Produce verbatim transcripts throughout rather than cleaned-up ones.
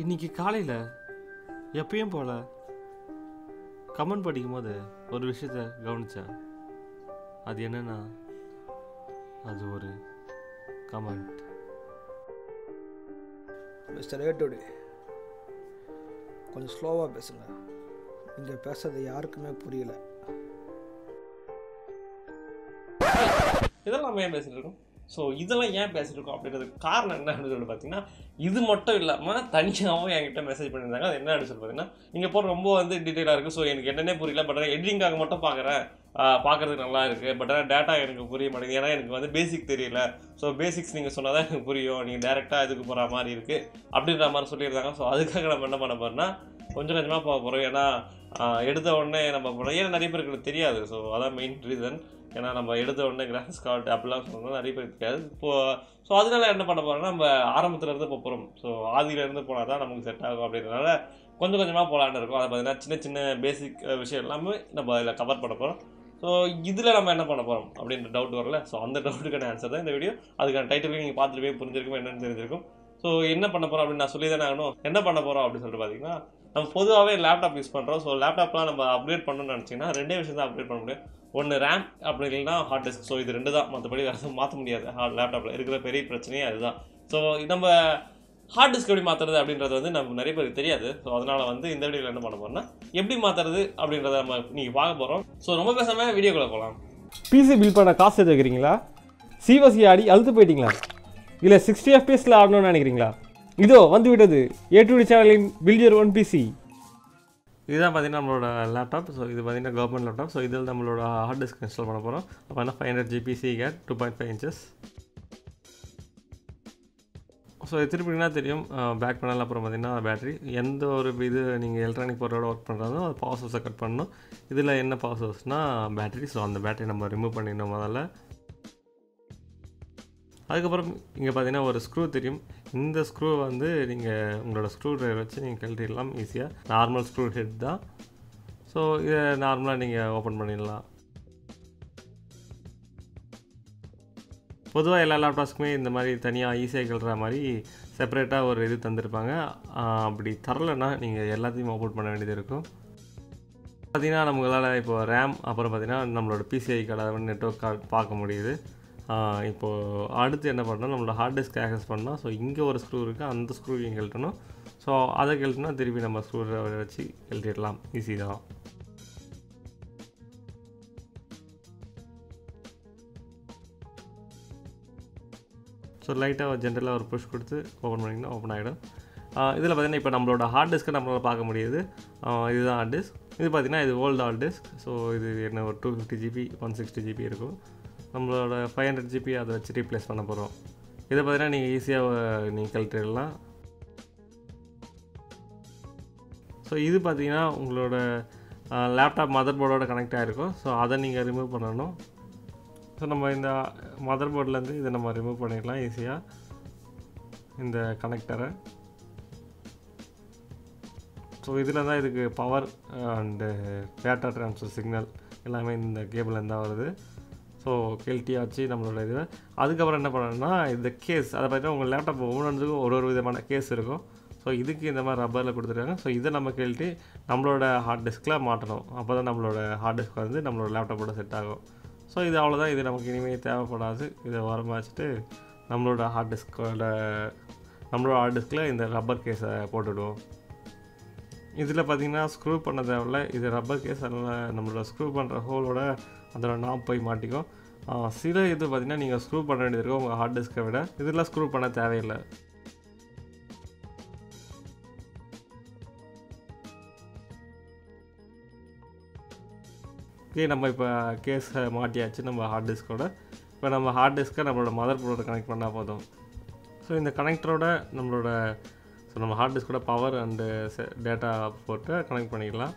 இன்னைக்கு காலையில் எப்பயும் போல் கமெண்ட் படிக்கும்போது ஒரு விஷயத்தை கவனித்தேன். அது என்னென்னா, அது ஒரு கமெண்ட். மிஸ்டர் ஏடுடே, கொஞ்சம் ஸ்லோவாக பேசுங்க. நீங்கள் பேசுறது யாருக்குமே புரியலை. இதெல்லாம் நம்ம ஏன் பேசிருக்கோம்? ஸோ இதெல்லாம் ஏன் பேசியிருக்கோம் அப்படின்றதுக்கு காரணம் என்ன அப்படின்னு சொல்லிட்டு பார்த்தீங்கன்னா, இது மட்டும் இல்லாமல் தனியாகவும் என்கிட்ட மெசேஜ் பண்ணியிருந்தாங்க. அது என்ன அப்படின்னு சொல்லி பார்த்தீங்கன்னா, நீங்கள் போகிற ரொம்ப வந்து டீட்டெயிலாக இருக்குது. ஸோ எனக்கு என்னென்னே புரியல, பட் ஆனால் எடிட்டிங்காக மட்டும் பார்க்குறேன், பார்க்குறதுக்கு நல்லா இருக்குது. பட் ஆனால் டேட்டா எனக்கு புரிய மாட்டேங்குது, ஏன்னா எனக்கு வந்து பேசிக் தெரியல. ஸோ பேசிக்ஸ் நீங்கள் சொன்னால் தான் எனக்கு புரியும், நீங்கள் டேரெக்டாக இதுக்கு போகிற மாதிரி இருக்குது அப்படின்ற மாதிரி சொல்லியிருந்தாங்க. ஸோ அதுக்காக நம்ம என்ன பண்ண போகிறோன்னா, கொஞ்சம் கொஞ்சமாக போக போகிறோம். ஏன்னா எடுத்த உடனே நம்ம போகிறோம், ஏன்னா நிறைய பேருக்கு தெரியாது. ஸோ அதான் மெயின் ரீசன். ஏன்னா நம்ம எடுத்த உடனே கிராஃபிக்ஸ் கார்டு அப்படிலாம் சொன்னால் நிறைய பேர் தெரியாது. இப்போது ஸோ அதனால் என்ன பண்ண போகிறோம்னா, நம்ம ஆரம்பத்துலேருந்து இப்போ போகிறோம். ஸோ ஆதியிலேருந்து போனால் தான் நமக்கு செட் ஆகும். அப்படின்றனால கொஞ்சம் கொஞ்சமாக போகலான்னு இருக்கும். அதை பார்த்தீங்கன்னா சின்ன சின்ன பேசிக் விஷயம் எல்லாமே நம்ம அதில் கவர் பண்ண போகிறோம். ஸோ இதில் நம்ம என்ன பண்ண போகிறோம் அப்படின்ற டவுட் வரல. ஸோ அந்த டவுட்டுக்கான ஆன்சர் தான் இந்த வீடியோ. அதுக்கான டைட்டிலையும் நீங்கள் பார்த்துட்டு போய் புரிஞ்சிருக்கும், என்னென்னு தெரிஞ்சிருக்கும். ஸோ என்ன பண்ண போகிறோம் அப்படின்னு நான் சொல்லி தானே ஆகணும். என்ன பண்ண போகிறோம் அப்படின்னு சொல்லிட்டு பார்த்தீங்கன்னா, நம்ம பொதுவாகவே லேப்டாப் யூஸ் பண்ணுறோம். ஸோ லேப்டாப்லாம் நம்ம அப்டேட் பண்ணணும்னு நினச்சிங்கன்னா ரெண்டே விஷயம் தான் அப்டேட் பண்ண முடியும். ஒன்று ரேம், அப்படி இல்லைன்னா ஹார்ட் டிஸ்க். ஸோ இது ரெண்டு தான், மற்றபடி வேறு மாற்ற முடியாது. ஹார்ட் லேப்டாப்பில் இருக்கிற பெரிய பிரச்சனையே அதுதான். ஸோ நம்ம ஹார்ட் டிஸ்க் எப்படி மாற்றுறது அப்படின்றது வந்து நமக்கு நிறைய பேருக்கு தெரியாது. ஸோ அதனால் வந்து இந்த வீடியோவில் என்ன பண்ண போகிறோம்னா, எப்படி மாற்றுறது அப்படின்றத நம்ம நீங்கள் பார்க்க போகிறோம். ஸோ ரொம்ப பேசாமல் வீடியோக்குள்ளே போகலாம். பிசி பில் பண்ண காசு எது வைக்கிறீங்களா? சிவசி ஆடி அழுத்து போயிட்டீங்களா? இல்லை சிக்ஸ்டி எஃப்பிஎஸில் ஆடணும்னு நினைக்கிறீங்களா? இதோ வந்து விட்டது ஏடுடே சேனலின் பில்ஜர் ஒன் பிசி. இதுதான் பார்த்தீங்கன்னா நம்மளோட லேப்டாப். ஸோ இது பார்த்தீங்கன்னா கவர்மெண்ட் லேப்டாப். ஸோ இதில் நம்மளோட ஹார்ட் டிஸ்க் இன்ஸ்டால் பண்ண போகிறோம். அப்போ வந்து five hundred GB Seagate two point five inches. So இது திருப்பிங்கன்னா தெரியும், பேக் பேனல். அப்புறம் பார்த்திங்கன்னா பேட்ரி. எந்த ஒரு இது நீங்கள் எலக்ட்ரானிக் பொருளோட ஒர்க் பண்ணுறதோ அது பவர் சோர்ஸை கட் பண்ணணும். இதில் என்ன பவர் சோர்ஸ்னால் பேட்ரி. ஸோ அந்த பேட்டரி நம்ம ரிமூவ் பண்ணிடணும் முதல்ல. அதுக்கப்புறம் இங்கே பார்த்தீங்கன்னா ஒரு ஸ்க்ரூ தெரியும். இந்த ஸ்க்ரூ வந்து நீங்கள் உங்களோட ஸ்க்ரூ ட்ரைவர் வச்சு நீங்கள் கழட்டிடலாம் ஈஸியாக. நார்மல் ஸ்க்ரூ ஹெட் தான். ஸோ இதை நார்மலாக நீங்கள் ஓப்பன் பண்ணிடலாம். பொதுவாக எல்லா லேப்டாப்ஸ்க்குமே இந்த மாதிரி தனியாக ஈஸியாக கழற மாதிரி செப்பரேட்டாக ஒரு இது தந்திருப்பாங்க. அப்படி தரலைன்னா நீங்கள் எல்லாத்தையும் ஓப்பன் பண்ண வேண்டியது இருக்கும். பார்த்திங்கன்னா நம்மளால் இப்போ ரேம், அப்புறம் பார்த்திங்கன்னா நம்மளோட பிசிஐ கார்டு, நெட்வொர்க் கார்டு பார்க்க முடியுது. இப்போது அடுத்து என்ன பண்ணால் நம்மளோட ஹார்ட் டிஸ்க் ஆக்சஸ் பண்ணால், ஸோ இங்கே ஒரு ஸ்க்ரூ இருக்குது, அந்த ஸ்க்ரூவையும் கழட்டணும். ஸோ அதை கழட்டினா திருப்பி நம்ம ஸ்க்ரூ வச்சு கழட்டிடலாம் ஈஸி தான். ஸோ லைட்டாக ஜென்ரலாக ஒரு புஷ் கொடுத்து ஓப்பன் பண்ணிங்கன்னா ஓப்பன் ஆகிடும். இதில் பார்த்திங்கன்னா இப்போ நம்மளோட ஹார்ட் டிஸ்க்கை நம்மளால் பார்க்க முடியுது. இதுதான் ஹார்ட் டிஸ்க். இது பார்த்திங்கன்னா இது ஓல்டு ஹார்ட் டிஸ்க். ஸோ இது என்ன ஒரு two fifty GB one sixty GB இருக்கும். நம்மளோட ஃபைவ் ஹண்ட்ரட் ஜிபி அதை வச்சு ரீப்ளேஸ் பண்ண போகிறோம். இதை பார்த்தீங்கன்னா நீங்கள் ஈஸியாக நீங்கள் கழட்டிடலாம். ஸோ இது பார்த்தீங்கன்னா உங்களோட லேப்டாப் மதர் போர்டோட கனெக்ட் ஆகிருக்கும். ஸோ அதை நீங்கள் ரிமூவ் பண்ணணும். ஸோ நம்ம இந்த மதர் போர்ட்லேருந்து இதை நம்ம ரிமூவ் பண்ணிடலாம் ஈஸியாக, இந்த கனெக்டரை. ஸோ இதில் தான் இதுக்கு power and data transfer signal எல்லாமே இந்த கேபிள்லேருந்து தான் வருது. ஸோ கெல்ட்டியாச்சு நம்மளோட இது. அதுக்கப்புறம் என்ன பண்ணணும்னா இந்த கேஸ், அதை பார்த்தீங்கன்னா உங்கள் லேப்டாப் ஒவ்வொன்றுக்கும் ஒரு ஒரு விதமான கேஸ் இருக்கும். ஸோ இதுக்கு இந்த மாதிரி ரப்பரில் கொடுத்துருக்காங்க. ஸோ இதை நம்ம கெல்ட்டி நம்மளோட ஹார்ட் டிஸ்கில் மாட்டணும். அப்போ தான் நம்மளோட ஹார்ட் டிஸ்க் வந்து நம்மளோட லேப்டாப்போட செட் ஆகும். ஸோ இது அவ்வளோதான், இது நமக்கு இனிமேல் தேவைப்படாது. இதை ஓரமாக வச்சுட்டு நம்மளோட ஹார்ட் டிஸ்கோட நம்மளோட ஹார்ட் டிஸ்கில் இந்த ரப்பர் கேஸை போட்டுவிடுவோம். இதில் பார்த்திங்கன்னா ஸ்க்ரூ பண்ண தேவையில்லை. இது ரப்பர் கேஸ், அதனால் நம்மளோட ஸ்க்ரூ பண்ணுற ஹோலோட அதோட நான் போய் மாட்டிக்கும். சில இது பார்த்திங்கன்னா நீங்கள் ஸ்க்ரூ பண்ண வேண்டியது இருக்கும் உங்கள் ஹார்ட் டிஸ்க்கை விட. இதெல்லாம் ஸ்க்ரூ பண்ண தேவையில்லை. ஓகே, நம்ம இப்போ கேஸை மாட்டியாச்சு நம்ம ஹார்ட் டிஸ்கோட. இப்போ நம்ம ஹார்ட் டிஸ்க்கை நம்மளோட மதர் போர்டோட கனெக்ட் பண்ணால் போதும். ஸோ இந்த கனெக்டரோட நம்மளோட ஸோ நம்ம ஹார்ட் டிஸ்கோட பவர் அண்டு டேட்டா போட்டு கனெக்ட் பண்ணிக்கலாம்.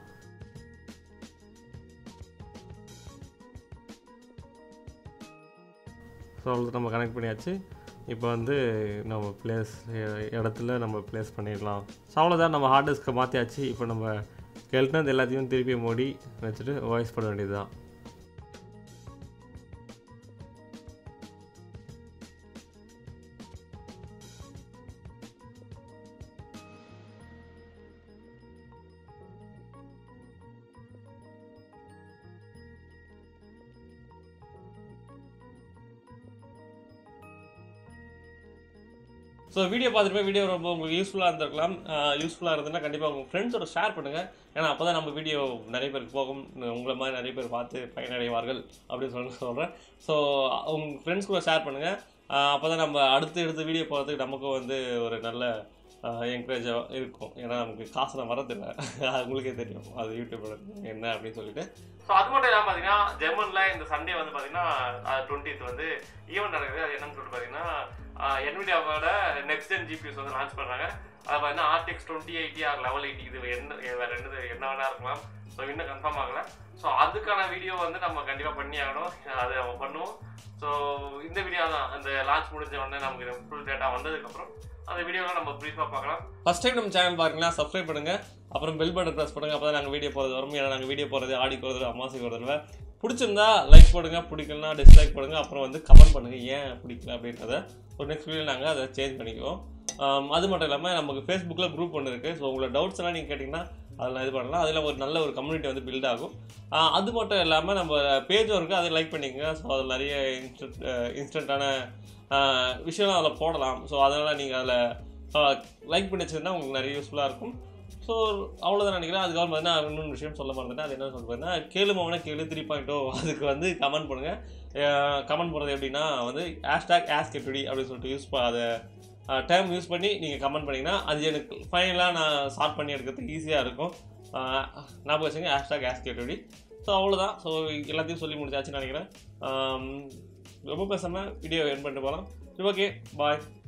ஸோ அவ்வளோ நம்ம கனெக்ட் பண்ணியாச்சு. இப்போ வந்து நம்ம பிளேஸ் இடத்துல நம்ம பிளேஸ் பண்ணிடலாம். ஸோ அவ்வளோதான், நம்ம ஹார்ட் டிஸ்க்கை மாற்றியாச்சு. இப்போ நம்ம கெல்ட்டினது எல்லாத்தையும் திருப்பி மூடி வச்சுட்டு வாய்ஸ் பண்ண வேண்டியது தான். So, video பார்த்துட்டு வீடியோ ரொம்ப உங்களுக்கு யூஸ்ஃபுல்லா இருந்திருக்கலாம் யூஸ்ஃபுல்லா இருந்தனா கண்டிப்பா உங்க फ्रेंड्सோட ஷேர் பண்ணுங்க ஏனா அப்பதான் நம்ம வீடியோ நிறைய பேருக்கு போகும் உங்கள மாதிரி நிறைய பேர் பார்த்து பயனடைவார்கள் அப்படி சொல்றேன் சோ உங்க फ्रेंड्स கூட ஷேர் பண்ணுங்க அப்பதான் நம்ம அடுத்து அடுத்து வீடியோ போறதுக்கு நமக்கு வந்து ஒரு நல்ல என்கரேஜ் இருக்கும் ஏனா நமக்கு காசுல வரது இல்ல உங்களுக்கே தெரியும் அது YouTubeல என்ன அப்படி சொல்லிட்டு சோ அது மட்டும் நான் பாத்தீங்கன்னா ஜெர்மன்ல இந்த சண்டே வந்து பாத்தீங்கன்னா twentieth வந்து ஈவென்ட் நடக்குது அது என்னன்னு சொல்லிட்டு பாத்தீங்கன்னா NVIDIA ஓட next gen GPUs வந்து லான்ச் பண்றாங்க அது பாத்தீங்கன்னா R T X twenty eighty or level eighty இது என்ன வேற ரெண்டு என்னவா இருக்கலாம் சோ இன்னும் கன்ஃபார்ம் ஆகல சோ அதுக்கான வீடியோ வந்து நம்ம கண்டிப்பா பண்ணியாகணும் அது நம்ம பண்ணுவோம் சோ இந்த வீடியோ தான் அந்த லான்ச் முடிஞ்ச உடனே நமக்கு full data வந்ததுக்கு அப்புறம் அந்த வீடியோல நம்ம பிரீஃபா பார்க்கலாம் ஃபர்ஸ்ட் டைம் நம்ம சேனல் பாருங்க Subscribe பண்ணுங்க அப்புறம் bell button press பண்ணுங்க அப்பதான் நாங்க வீடியோ போறது வரும் ஏன்னா நாங்க வீடியோ போறது ஆடி போறது அமாசி போறதுல பிடிச்சிருந்தா லைக் போடுங்க பிடிக்கலனா டிஸ்லைக் போடுங்க அப்புறம் வந்து கமெண்ட் பண்ணுங்க ஏன் பிடிக்கல அப்படின்றத ஒரு நெக்ஸ்ட் வீடியோல நாங்க அத சேஞ்ச் பண்ணிக்குவோம் அது மட்டும் இல்லாம நமக்கு Facebookல group ஒன்னு இருக்கு சோ உங்க டவுட்ஸ் எல்லாம் நீங்க கேட்டினா அதலாம் இது பண்ணலாம் அதல ஒரு நல்ல ஒரு கம்யூனிட்டி வந்து பில்ட் ஆகும் அது மட்டும் இல்லாம நம்ம பேஜ் ஒருக்கு அத லைக் பண்ணிக்கங்க சோ அது நிறைய இன்ஸ்டன்ட்டான விஷயலாம் அதல போடலாம் சோ அதனால நீங்க அதல லைக் பண்ணிச்சீங்கன்னா உங்களுக்கு நிறைய யூஸ்ஃபுல்லா இருக்கும் So, அவ்வளவுதான் நினைக்கிறேன் அதுக்கு அப்புறம் நான் இன்னொரு விஷயம் சொல்ல மறந்துட்டேன் அது என்ன சொல்றேன்னா கேளுமா அவனா கேளு three point oh அதுக்கு வந்து கமெண்ட் பண்ணுங்க கமெண்ட் போறது எப்படின்னா வந்து #askfd அப்படி சொல்லிட்டு யூஸ் அதை டைம் யூஸ் பண்ணி நீங்க கமெண்ட் பண்ணீங்கன்னா அது எனக்கு ஃபைனலா நான் ஷார்ட் பண்ணி எடுக்கிறதுக்கு ஈஸியா இருக்கும் நான் பேசுங்க #askfd சோ அவ்வளவுதான் சோ எல்லாத்தையும் சொல்லி முடிச்சாச்சு நினைக்கிறேன் ரொம்ப பேசாம வீடியோ எண்ட் பண்ணிட்டு போலாம் ஓகே பை